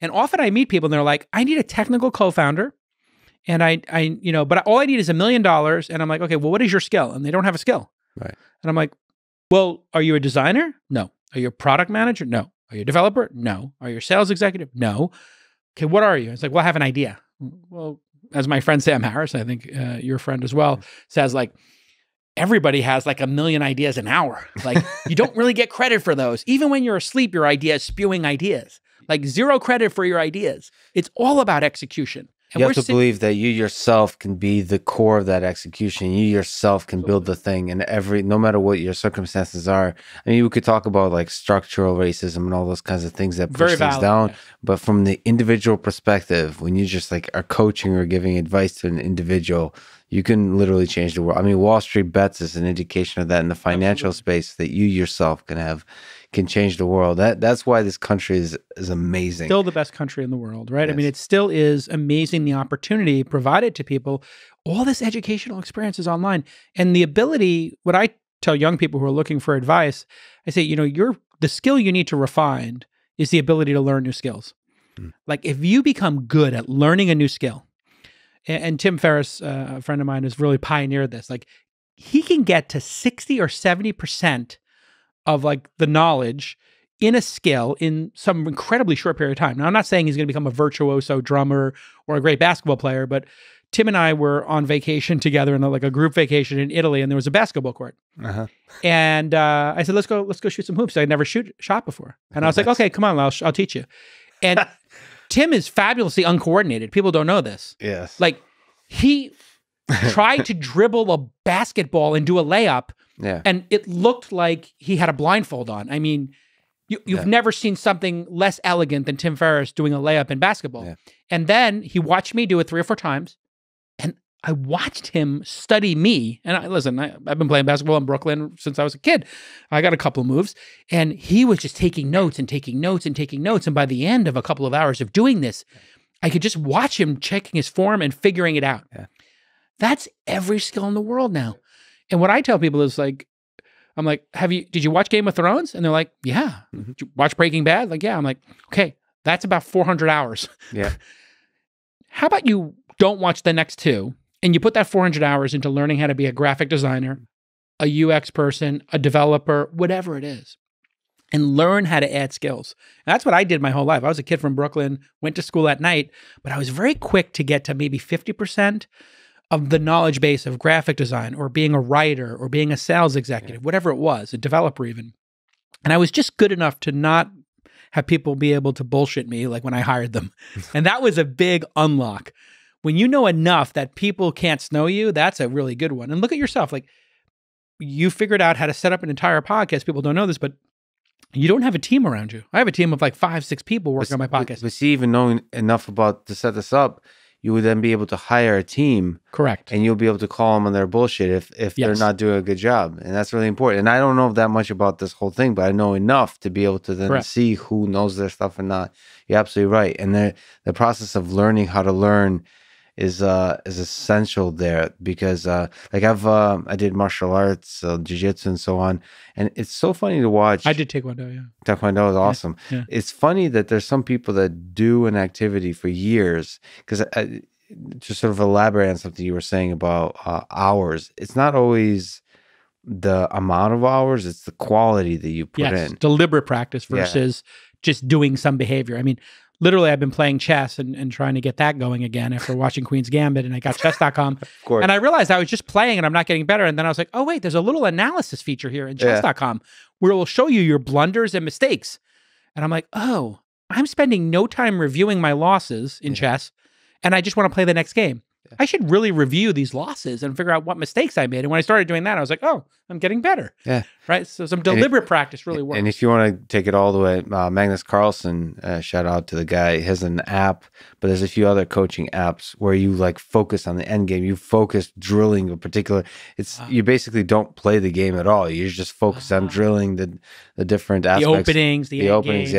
And often I meet people and they're like, I need a technical co-founder. And I, you know, but all I need is $1 million. And I'm like, okay, well, what is your skill? And they don't have a skill. Right. And I'm like, well, are you a designer? No. Are you a product manager? No. Are you a developer? No. Are you a sales executive? No. Okay, what are you? It's like, well, I have an idea. Well, as my friend Sam Harris, I think your friend as well, says, like, everybody has like 1 million ideas an hour. Like, you don't really get credit for those. Even when you're asleep, your idea is spewing ideas. Like, zero credit for your ideas. It's all about execution. And you have to believe that you yourself can be the core of that execution. You yourself can build the thing, and no matter what your circumstances are. I mean, we could talk about like structural racism and all those kinds of things that push things down. Yeah. But from the individual perspective, when you just like are coaching or giving advice to an individual, you can literally change the world. I mean, Wall Street Bets is an indication of that in the financial space, that you yourself can change the world. That's why this country is amazing. Still the best country in the world, right? Yes. I mean, it still is amazing, the opportunity provided to people. All this educational experience is online. And the ability, what I tell young people who are looking for advice, I say, you know, the skill you need to refine is the ability to learn new skills. Mm. Like, if you become good at learning a new skill, and Tim Ferriss, a friend of mine, has really pioneered this, like, he can get to 60 or 70% of like the knowledge in a skill in some incredibly short period of time. Now, I'm not saying he's going to become a virtuoso drummer or a great basketball player, but Tim and I were on vacation together in like a group vacation in Italy, and there was a basketball court. Uh-huh. And I said, let's go shoot some hoops. I'd never shot before. And I was like, okay, come on, I'll teach you. And Tim is fabulously uncoordinated. People don't know this. Yes. Like, he tried to dribble a basketball and do a layup. Yeah. And it looked like he had a blindfold on. I mean, you've never seen something less elegant than Tim Ferriss doing a layup in basketball. Yeah. And then he watched me do it 3 or 4 times, and I watched him study me. And I've been playing basketball in Brooklyn since I was a kid. I got a couple of moves, and he was just taking notes and taking notes and taking notes. And by the end of a couple of hours of doing this, I could just watch him checking his form and figuring it out. Yeah. That's every skill in the world now. And what I tell people is like, I'm like, did you watch Game of Thrones? And they're like, yeah. Mm-hmm. Did you watch Breaking Bad? Like, yeah. I'm like, okay, that's about 400 hours. Yeah. How about you don't watch the next 2, and you put that 400 hours into learning how to be a graphic designer, a UX person, a developer, whatever it is, and learn how to add skills. And that's what I did my whole life. I was a kid from Brooklyn, went to school at night, but I was very quick to get to maybe 50% of the knowledge base of graphic design or being a writer or being a sales executive, whatever it was, a developer even. And I was just good enough to not have people be able to bullshit me like when I hired them. And that was a big unlock. When you know enough that people can't snow you, that's a really good one. And look at yourself, like, you figured out how to set up an entire podcast. People don't know this, but you don't have a team around you. I have a team of like 5, 6 people working on my podcast. But see, even knowing enough about to set this up, you would then be able to hire a team. Correct. And you'll be able to call them on their bullshit if they're not doing a good job. And that's really important. And I don't know that much about this whole thing, but I know enough to be able to then see who knows their stuff and not. You're absolutely right. And the process of learning how to learn is essential there, because like I did martial arts, jiu-jitsu and so on. And it's so funny to watch. I did Taekwondo, yeah. Taekwondo is awesome. Yeah. It's funny that there's some people that do an activity for years, because to sort of elaborate on something you were saying about hours, it's not always the amount of hours, it's the quality that you put in. Deliberate practice versus just doing some behavior. I mean, literally, I've been playing chess and trying to get that going again after watching Queen's Gambit, and I got chess.com. Of course. And I realized I was just playing and I'm not getting better. And then I was like, oh, wait, there's a little analysis feature here in chess.com where it will show you your blunders and mistakes. And I'm like, oh, I'm spending no time reviewing my losses in chess, and I just want to play the next game. Yeah. I should really review these losses and figure out what mistakes I made. And when I started doing that, I was like, oh, I'm getting better. Yeah. Right? So some deliberate practice really works. And if you want to take it all the way, Magnus Carlsen, shout out to the guy, he has an app, but there's a few other coaching apps where you like focus on the end game. You focus drilling a particular, you basically don't play the game at all. You're just focused on drilling the different aspects. The openings, the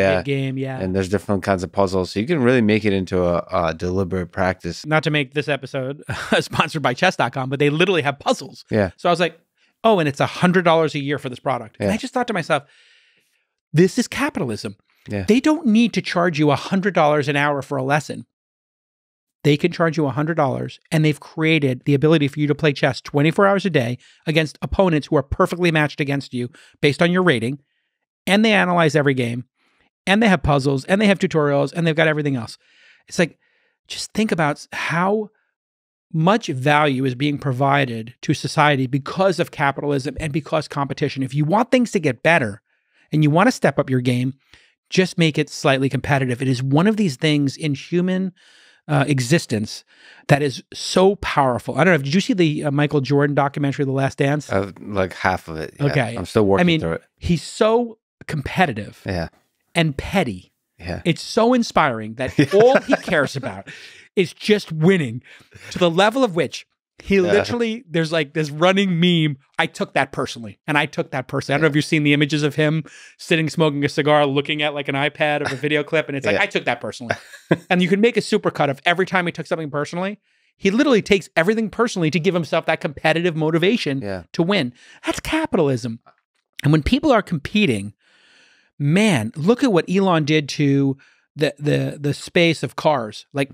end game. And there's different kinds of puzzles. So you can really make it into a deliberate practice. Not to make this episode sponsored by chess.com, but they literally have puzzles. Yeah. So I was like, oh, and it's $100 a year for this product. Yeah. And I just thought to myself, this is capitalism. Yeah. They don't need to charge you $100 an hour for a lesson. They can charge you $100, and they've created the ability for you to play chess 24 hours a day against opponents who are perfectly matched against you based on your rating, and they analyze every game, and they have puzzles, and they have tutorials, and they've got everything else. It's like, just think about how much value is being provided to society because of capitalism and because competition. If you want things to get better and you want to step up your game, just make it slightly competitive. It is one of these things in human existence that is so powerful. I don't know, did you see the Michael Jordan documentary, The Last Dance? Like half of it. Yeah. Okay. I'm still working through it. He's so competitive and petty. Yeah. It's so inspiring that all he cares about is just winning, to the level of which he literally, there's like this running meme, I took that personally, and I took that personally. I don't know if you've seen the images of him sitting smoking a cigar, looking at like an iPad of a video clip, and it's like, I took that personally. And you can make a supercut of every time he took something personally. He literally takes everything personally to give himself that competitive motivation to win. That's capitalism. And when people are competing, man, look at what Elon did to the space of cars. Like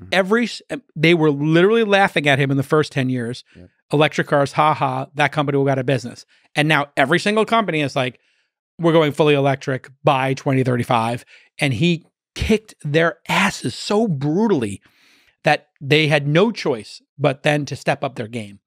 they were literally laughing at him in the first 10 years. Yeah. Electric cars, ha-ha, that company will go out of business. And now every single company is like, we're going fully electric by 2035. And he kicked their asses so brutally that they had no choice but then to step up their game.